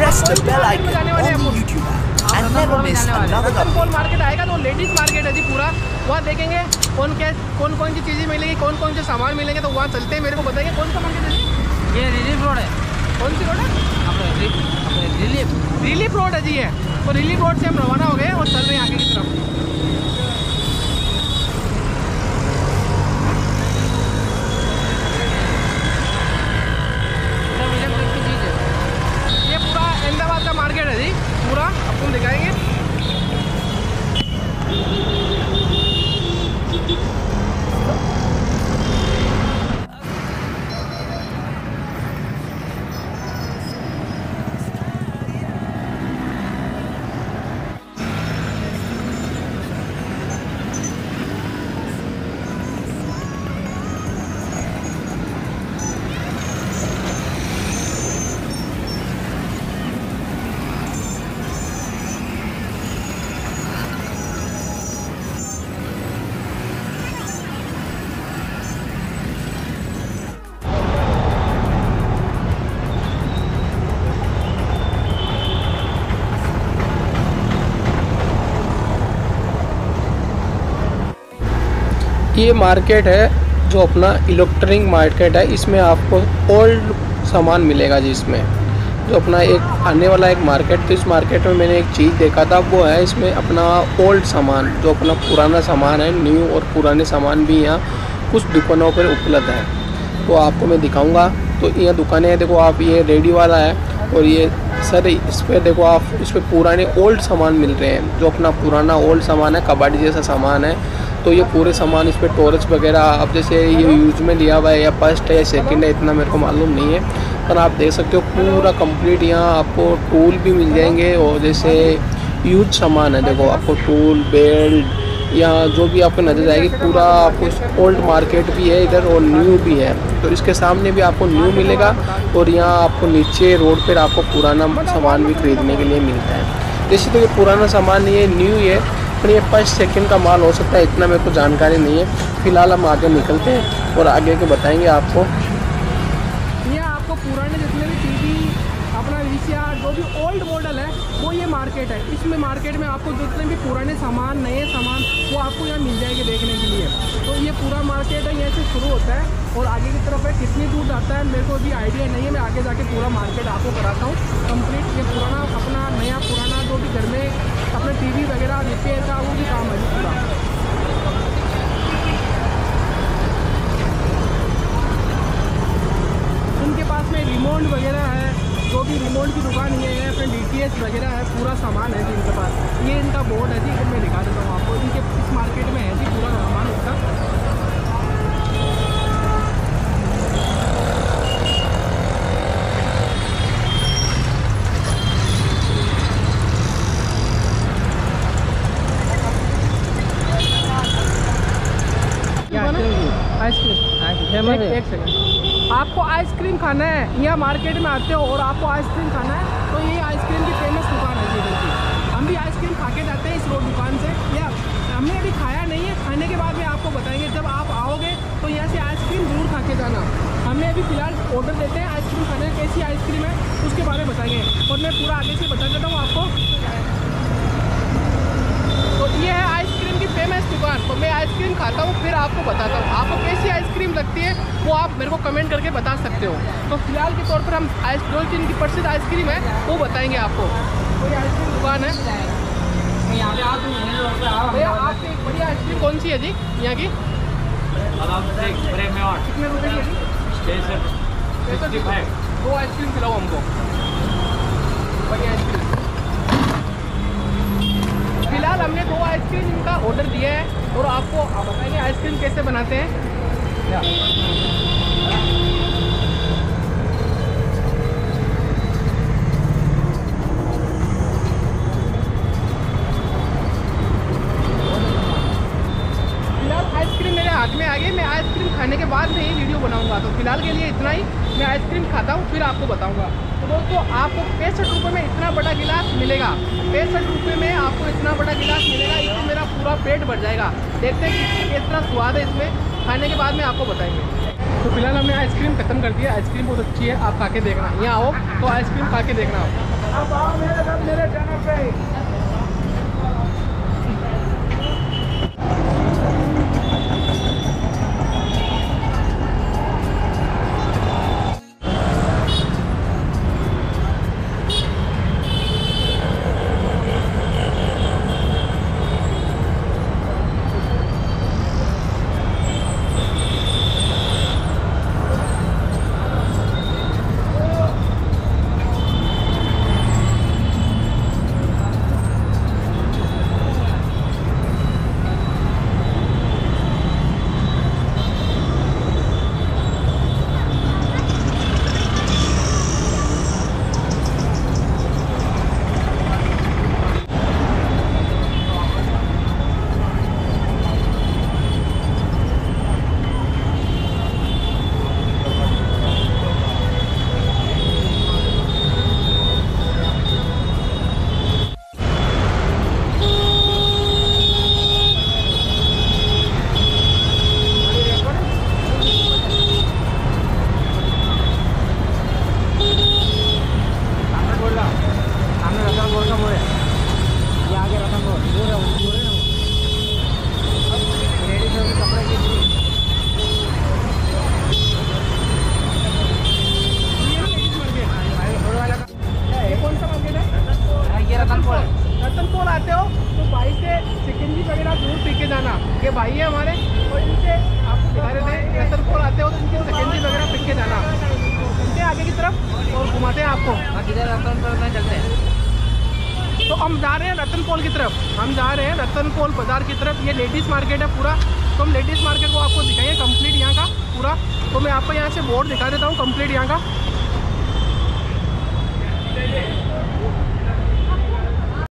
press the bell icon on the YouTube app and never miss another update. कौन market आएगा तो ladies market है जी पूरा, वहाँ देखेंगे कौन क्या कौन सी चीज़ें मिलेगी, कौन से सामान मिलेंगे, तो वहाँ चलते हैं, मेरे को बताएंगे कौन सा मार्केट है जी। ये रिलीफ रोड है। कौन सी रोड है? रिलीफ रोड है जी ये। तो रिलीफ रोड से हम रवाना हो गए और चल रहे हैं आगे की तरफ। ये मार्केट है जो अपना इलेक्ट्रॉनिक मार्केट है, इसमें आपको ओल्ड सामान मिलेगा जी। इसमें जो अपना एक आने वाला एक मार्केट, तो इस मार्केट में मैंने एक चीज़ देखा था वो है इसमें अपना ओल्ड सामान, जो अपना पुराना सामान है, न्यू और पुराने सामान भी यहाँ कुछ दुकानों पर उपलब्ध है, तो आपको मैं दिखाऊंगा। तो यहाँ दुकानें हैं, देखो आप, ये रेडी वाला है और ये सर इस पर देखो आप, इस पर पुराने ओल्ड सामान मिल रहे हैं, जो अपना पुराना ओल्ड सामान है, कबाड़ी जैसा सामान है, तो ये पूरे सामान इस पर टॉर्च वगैरह आप जैसे ये यूज़ में लिया हुआ है या फर्स्ट है या सेकंड है, इतना मेरे को मालूम नहीं है, पर आप देख सकते हो पूरा कंप्लीट। यहाँ आपको टूल भी मिल जाएंगे और जैसे यूज सामान है, देखो आपको टूल, बेल्ट या जो भी आपको नज़र आएगी, पूरा आपको ओल्ड मार्केट भी है इधर और न्यू भी है। तो इसके सामने भी आपको न्यू मिलेगा और यहाँ आपको नीचे रोड पर आपको पुराना सामान भी खरीदने के लिए मिलता है। जैसे तो ये पुराना सामान नहीं है, न्यू है, पर ये फर्स्ट सेकंड का माल हो सकता है, इतना मेरे को जानकारी नहीं है। फिलहाल हम आगे निकलते हैं और आगे के बताएंगे आपको। यहाँ आपको पुराने जितने भी टीवी, अपना वीसीआर, जो भी ओल्ड मॉडल है, वो ये मार्केट है। इसमें मार्केट में आपको जितने भी पुराने सामान, नए सामान, वो आपको यहाँ मिल जाएंगे देखने के लिए। तो ये पूरा मार्केट है, यहाँ से शुरू होता है और आगे की तरफ है। कितनी दूर जाता है मेरे को भी आइडिया नहीं है, मैं आगे जाके पूरा मार्केट आपको कराता हूँ कंप्लीट। ये पुराना अपना नया पुराना जो भी घर में अपने टीवी वगैरह रिपेयर का वो भी काम है पूरा। उनके पास में रिमोट वगैरह है, जो भी रिमोट की दुकान ये है, अपने DTH वगैरह है, पूरा सामान है जी इनके पास। ये इनका बोर्ड है जी, इधर मैं दिखा देता हूँ आपको, इनके इस मार्केट में है जी पूरा सामान इसका। एक सेकंड, आपको आइसक्रीम खाना है, यहाँ मार्केट में आते हो और आपको आइसक्रीम खाना है, तो ये आइसक्रीम की फेमस दुकान है जी इधर की। हम भी आइसक्रीम खा के जाते हैं इस रोड दुकान से, या हमने अभी खाया नहीं है, खाने के बाद में आपको बताएंगे। जब आप आओगे तो यहाँ से आइसक्रीम जरूर खा के जाना। हमने अभी फिलहाल ऑर्डर देते हैं आइसक्रीम खाने का, कैसी आइसक्रीम है उसके बारे में बताएंगे और मैं पूरा आगे से बता देता हूँ आपको। तो ये है आइसक्रीम की फेमस दुकान, तो मैं आइसक्रीम खाता हूँ फिर आपको बताता हूँ आपको कैसी आइसक्रीम लगती है, वो आप मेरे को कमेंट करके बता सकते हो। तो फिलहाल के तौर पर हम आइसक्रीम की प्रसिद्ध आइसक्रीम है वो बताएंगे आपको। कोई आइसक्रीम दुकान है भैया, आपकी एक बढ़िया आइसक्रीम कौन सी है जी यहाँ की? कितने रुपये की? 65। दो आइसक्रीम खिलाओ हमको, बढ़िया आइसक्रीम। फिलहाल हमने 2 आइसक्रीम इनका ऑर्डर दिया है और आपको बताएंगे आइसक्रीम कैसे बनाते हैं। फिलहाल आइसक्रीम मेरे हाथ में आ गई, मैं आइसक्रीम खाने के बाद में ये वीडियो बनाऊंगा। तो फिलहाल के लिए इतना ही, मैं आइसक्रीम खाता हूँ फिर आपको बताऊंगा। तो दोस्तों आपको 65 रुपये में इतना बड़ा गिलास मिलेगा, 65 रुपये में आपको इतना बड़ा गिलास मिलेगा, इसमें मेरा पूरा पेट भर जाएगा। देखते हैं कितना स्वाद है इसमें, खाने के बाद में आपको बताएंगे। तो फिलहाल हमने आइसक्रीम ख़त्म कर दिया, आइसक्रीम बहुत अच्छी है, आप खा के देखना, यहाँ आओ तो आइसक्रीम खा के देखना। अब आओ मेरे चैनल पे। तो हम जा रहे हैं रतन पोल की तरफ, हम जा रहे हैं रतन पोल बाजार की तरफ। ये लेडीज़ मार्केट है पूरा, तो हम लेडीज़ मार्केट को आपको दिखाएंगे कंप्लीट यहाँ का पूरा। तो मैं आपको यहाँ से बोर्ड दिखा देता हूँ कंप्लीट यहाँ का।